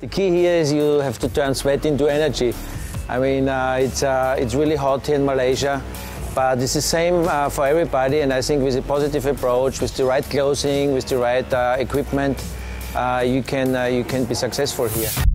The key here is you have to turn sweat into energy. I mean, it's really hot here in Malaysia, but it's the same for everybody, and I think with a positive approach, with the right clothing, with the right equipment, you can be successful here.